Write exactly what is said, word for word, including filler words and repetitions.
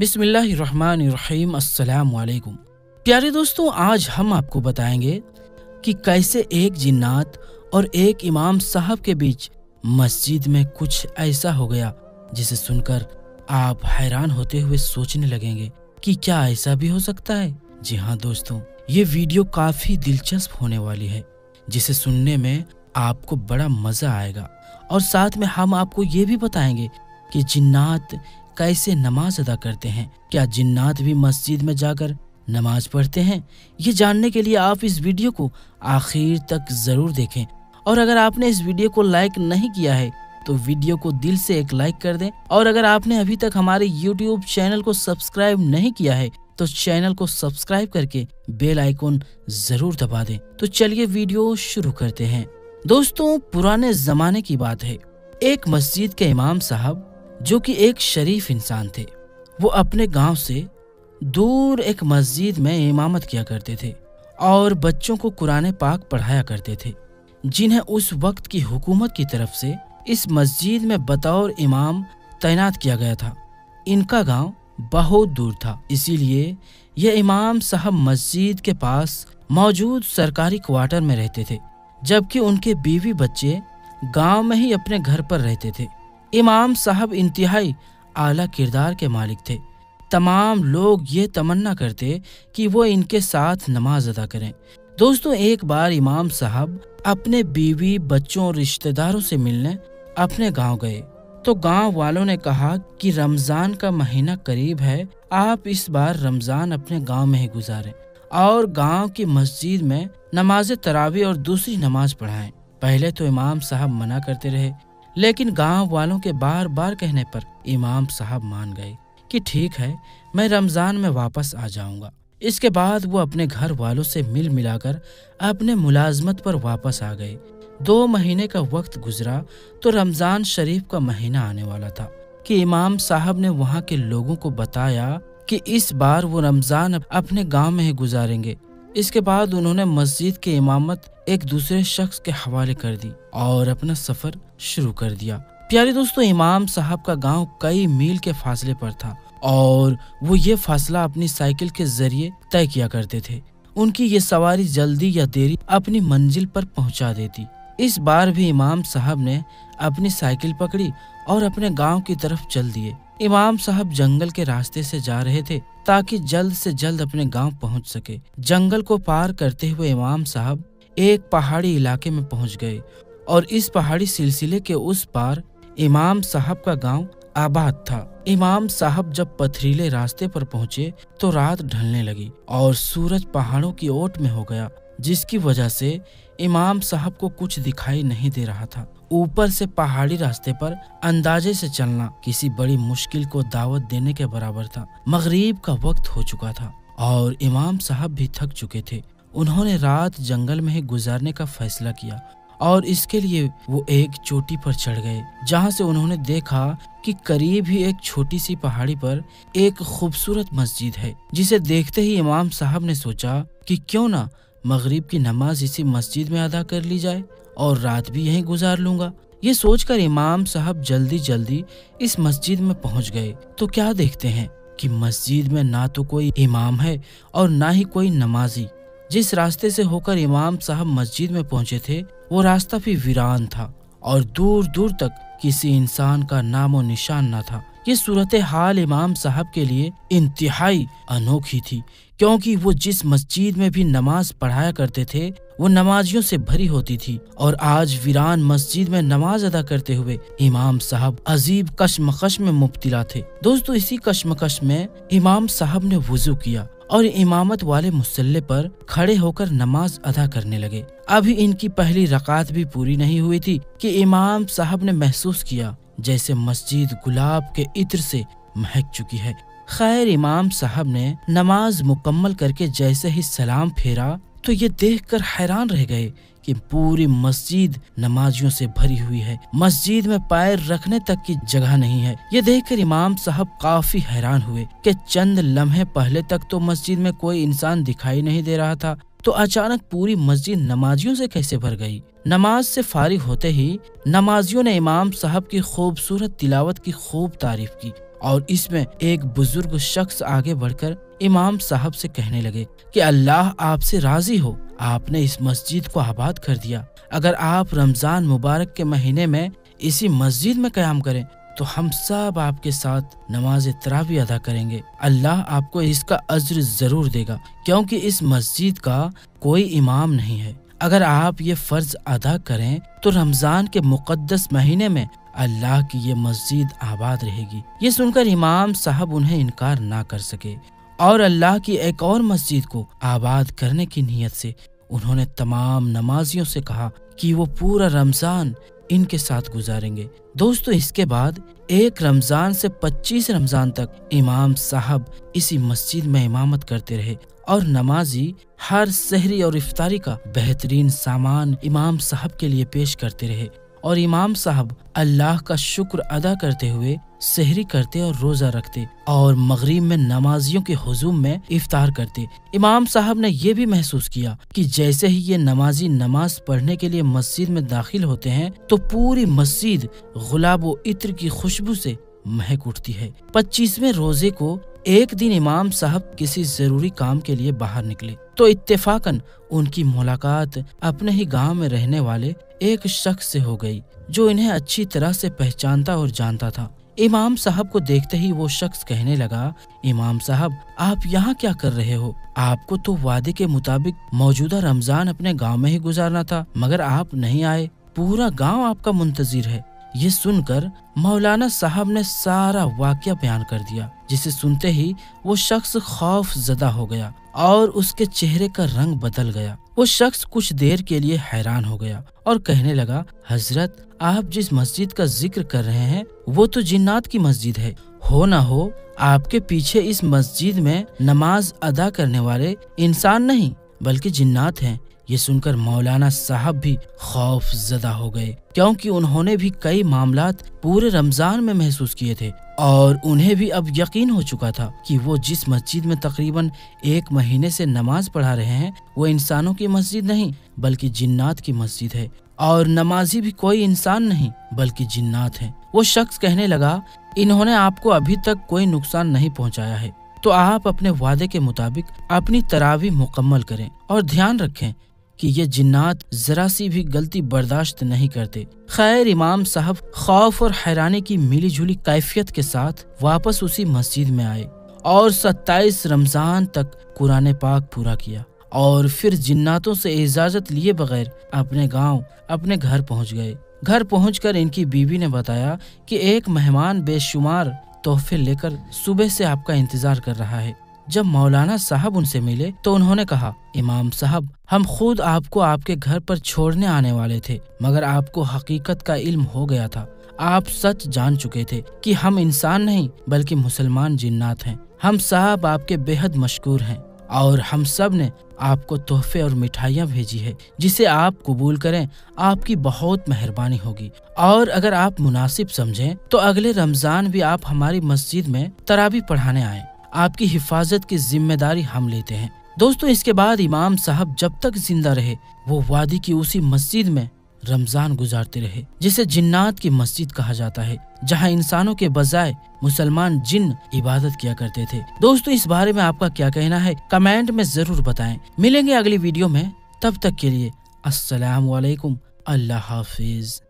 बिस्मिल्लाहिर्रहमानिर्रहीम, अस्सलामुअलैकुम। प्यारे दोस्तों, आज हम आपको बताएंगे कि कैसे एक जिन्नात और एक इमाम साहब के बीच मस्जिद में कुछ ऐसा हो गया जिसे सुनकर आप हैरान होते हुए सोचने लगेंगे कि क्या ऐसा भी हो सकता है। जी हाँ दोस्तों, ये वीडियो काफी दिलचस्प होने वाली है जिसे सुनने में आपको बड़ा मजा आएगा, और साथ में हम आपको ये भी बताएंगे कि जिन्नात कैसे नमाज अदा करते हैं, क्या जिन्नात भी मस्जिद में जाकर नमाज पढ़ते हैं। ये जानने के लिए आप इस वीडियो को आखिर तक जरूर देखें, और अगर आपने इस वीडियो को लाइक नहीं किया है तो वीडियो को दिल से एक लाइक कर दें, और अगर आपने अभी तक हमारे यूट्यूब चैनल को सब्सक्राइब नहीं किया है तो चैनल को सब्सक्राइब करके बेल आइकॉन जरूर दबा दें। तो चलिए वीडियो शुरू करते हैं। दोस्तों, पुराने जमाने की बात है। एक मस्जिद के इमाम साहब जो कि एक शरीफ इंसान थे, वो अपने गांव से दूर एक मस्जिद में इमामत किया करते थे और बच्चों को कुरान पाक पढ़ाया करते थे, जिन्हें उस वक्त की हुकूमत की तरफ से इस मस्जिद में बतौर इमाम तैनात किया गया था। इनका गांव बहुत दूर था, इसीलिए ये इमाम साहब मस्जिद के पास मौजूद सरकारी क्वार्टर में रहते थे, जबकि उनके बीवी बच्चे गांव में ही अपने घर पर रहते थे। इमाम साहब इंतहाई आला किरदार के मालिक थे। तमाम लोग ये तमन्ना करते कि वो इनके साथ नमाज अदा करें। दोस्तों, एक बार इमाम साहब अपने बीवी, बच्चों और रिश्तेदारों से मिलने अपने गांव गए, तो गांव वालों ने कहा कि रमज़ान का महीना करीब है, आप इस बार रमज़ान अपने गांव में ही गुजारें और गांव की मस्जिद में नमाज तरावी और दूसरी नमाज पढ़ाएं। पहले तो इमाम साहब मना करते रहे, लेकिन गांव वालों के बार बार कहने पर इमाम साहब मान गए कि ठीक है, मैं रमज़ान में वापस आ जाऊंगा। इसके बाद वो अपने घर वालों से मिल मिलाकर अपने मुलाजमत पर वापस आ गए। दो महीने का वक्त गुजरा तो रमज़ान शरीफ का महीना आने वाला था कि इमाम साहब ने वहां के लोगों को बताया कि इस बार वो रमज़ान अपने गाँव में ही गुजारेंगे। इसके बाद उन्होंने मस्जिद की इमामत एक दूसरे शख्स के हवाले कर दी और अपना सफर शुरू कर दिया। प्यारे दोस्तों, इमाम साहब का गांव कई मील के फासले पर था और वो ये फासला अपनी साइकिल के जरिए तय किया करते थे। उनकी ये सवारी जल्दी या देरी अपनी मंजिल पर पहुंचा देती। इस बार भी इमाम साहब ने अपनी साइकिल पकड़ी और अपने गाँव की तरफ चल दिए। इमाम साहब जंगल के रास्ते से जा रहे थे ताकि जल्द से जल्द अपने गांव पहुंच सके। जंगल को पार करते हुए इमाम साहब एक पहाड़ी इलाके में पहुंच गए, और इस पहाड़ी सिलसिले के उस पार इमाम साहब का गांव आबाद था। इमाम साहब जब पथरीले रास्ते पर पहुंचे तो रात ढलने लगी और सूरज पहाड़ों की ओट में हो गया, जिसकी वजह से इमाम साहब को कुछ दिखाई नहीं दे रहा था। ऊपर से पहाड़ी रास्ते पर अंदाजे से चलना किसी बड़ी मुश्किल को दावत देने के बराबर था। मगरिब का वक्त हो चुका था और इमाम साहब भी थक चुके थे। उन्होंने रात जंगल में ही गुजारने का फैसला किया, और इसके लिए वो एक चोटी पर चढ़ गए, जहाँ से उन्होंने देखा कि करीब ही एक छोटी सी पहाड़ी पर एक खूबसूरत मस्जिद है, जिसे देखते ही इमाम साहब ने सोचा कि क्यों ना मगरिब की नमाज इसी मस्जिद में अदा कर ली जाए और रात भी यहीं गुजार लूंगा। ये सोचकर इमाम साहब जल्दी जल्दी इस मस्जिद में पहुंच गए, तो क्या देखते हैं कि मस्जिद में ना तो कोई इमाम है और ना ही कोई नमाजी। जिस रास्ते से होकर इमाम साहब मस्जिद में पहुंचे थे वो रास्ता भी वीरान था, और दूर दूर तक किसी इंसान का नामो निशान ना था। ये सूरत हाल इमाम साहब के लिए इंतहाई अनोखी थी, क्योंकि वो जिस मस्जिद में भी नमाज पढ़ाया करते थे वो नमाजियों से भरी होती थी, और आज वीरान मस्जिद में नमाज अदा करते हुए इमाम साहब अजीब कश्मकश में मुब्तला थे। दोस्तों, इसी कश्मकश में इमाम साहब ने वुजू किया और इमामत वाले मुसल्ले पर खड़े होकर नमाज अदा करने लगे। अभी इनकी पहली रकात भी पूरी नहीं हुई थी कि इमाम साहब ने महसूस किया जैसे मस्जिद गुलाब के इत्र से महक चुकी है। खैर, इमाम साहब ने नमाज मुकम्मल करके जैसे ही सलाम फेरा तो ये देखकर हैरान रह गए कि पूरी मस्जिद नमाजियों से भरी हुई है। मस्जिद में पैर रखने तक की जगह नहीं है। ये देखकर इमाम साहब काफी हैरान हुए कि चंद लम्हे पहले तक तो मस्जिद में कोई इंसान दिखाई नहीं दे रहा था, तो अचानक पूरी मस्जिद नमाजियों से कैसे भर गई। नमाज से फारिग होते ही नमाजियों ने इमाम साहब की खूबसूरत तिलावत की खूब तारीफ की और इसमें एक बुजुर्ग शख्स आगे बढ़कर इमाम साहब से कहने लगे कि अल्लाह आपसे राजी हो, आपने इस मस्जिद को आबाद कर दिया। अगर आप रमजान मुबारक के महीने में इसी मस्जिद में क़याम करें तो हम सब आपके साथ नमाज तरावी अदा करेंगे। अल्लाह आपको इसका अज्र जरूर देगा, क्योंकि इस मस्जिद का कोई इमाम नहीं है। अगर आप ये फर्ज अदा करें तो रमजान के मुकद्दस महीने में अल्लाह की ये मस्जिद आबाद रहेगी। ये सुनकर इमाम साहब उन्हें इनकार ना कर सके और अल्लाह की एक और मस्जिद को आबाद करने की नीयत से उन्होंने तमाम नमाजियों से कहा कि वो पूरा रमजान इनके साथ गुजारेंगे। दोस्तों, इसके बाद एक रमजान से पच्चीस रमजान तक इमाम साहब इसी मस्जिद में इमामत करते रहे और नमाजी हर सहरी और इफ्तारी का बेहतरीन सामान इमाम साहब के लिए पेश करते रहे और इमाम साहब अल्लाह का शुक्र अदा करते हुए सहरी करते और रोजा रखते और मगरिब में नमाजियों के हुजूम में इफ्तार करते। इमाम साहब ने ये भी महसूस किया कि जैसे ही ये नमाजी नमाज पढ़ने के लिए मस्जिद में दाखिल होते हैं तो पूरी मस्जिद गुलाब व इत्र की खुशबू से महक उठती है। पच्चीसवें रोजे को एक दिन इमाम साहब किसी जरूरी काम के लिए बाहर निकले तो इत्तेफाकन उनकी मुलाकात अपने ही गांव में रहने वाले एक शख्स से हो गई जो इन्हें अच्छी तरह से पहचानता और जानता था। इमाम साहब को देखते ही वो शख्स कहने लगा, इमाम साहब आप यहाँ क्या कर रहे हो? आपको तो वादे के मुताबिक मौजूदा रमजान अपने गाँव में ही गुजारना था, मगर आप नहीं आए। पूरा गाँव आपका मुंतजिर है। ये सुनकर मौलाना साहब ने सारा वाकया बयान कर दिया, जिसे सुनते ही वो शख्स खौफ ज़दा हो गया और उसके चेहरे का रंग बदल गया। वो शख्स कुछ देर के लिए हैरान हो गया और कहने लगा, हजरत आप जिस मस्जिद का जिक्र कर रहे हैं वो तो जिन्नात की मस्जिद है। हो ना हो आपके पीछे इस मस्जिद में नमाज अदा करने वाले इंसान नहीं बल्कि जिन्नात हैं। ये सुनकर मौलाना साहब भी खौफ ज़दा हो गए, क्योंकि उन्होंने भी कई मामलात पूरे रमजान में महसूस किए थे और उन्हें भी अब यकीन हो चुका था कि वो जिस मस्जिद में तकरीबन एक महीने से नमाज पढ़ा रहे हैं वो इंसानों की मस्जिद नहीं बल्कि जिन्नात की मस्जिद है और नमाजी भी कोई इंसान नहीं बल्कि जिन्नात है। वो शख्स कहने लगा, इन्होंने आपको अभी तक कोई नुकसान नहीं पहुँचाया है, तो आप अपने वादे के मुताबिक अपनी तरावी मुकम्मल करें और ध्यान रखें कि ये जिन्नात जरा सी भी गलती बर्दाश्त नहीं करते। खैर, इमाम साहब खौफ और हैरानी की मिली जुली कैफियत के साथ वापस उसी मस्जिद में आए और सत्ताईस रमजान तक कुरान पाक पूरा किया और फिर जिन्नातों से इजाजत लिए बगैर अपने गांव, अपने घर पहुंच गए। घर पहुंचकर इनकी बीवी ने बताया कि एक मेहमान बेशुमार तोहफे लेकर सुबह से आपका इंतजार कर रहा है। जब मौलाना साहब उनसे मिले तो उन्होंने कहा, इमाम साहब हम खुद आपको आपके घर पर छोड़ने आने वाले थे, मगर आपको हकीकत का इल्म हो गया था। आप सच जान चुके थे कि हम इंसान नहीं बल्कि मुसलमान जिन्नात हैं। हम साहब आपके बेहद मशकूर हैं और हम सब ने आपको तोहफे और मिठाइयाँ भेजी है, जिसे आप कबूल करें। आपकी बहुत मेहरबानी होगी और अगर आप मुनासिब समझें तो अगले रमजान भी आप हमारी मस्जिद में तरावी पढ़ाने आए। आपकी हिफाजत की जिम्मेदारी हम लेते हैं। दोस्तों, इसके बाद इमाम साहब जब तक जिंदा रहे वो वादी की उसी मस्जिद में रमजान गुजारते रहे, जिसे जिन्नात की मस्जिद कहा जाता है, जहां इंसानों के बजाय मुसलमान जिन इबादत किया करते थे। दोस्तों, इस बारे में आपका क्या कहना है कमेंट में जरूर बताएं। मिलेंगे अगली वीडियो में, तब तक के लिए अस्सलाम वालेकुम, अल्लाह हाफिज।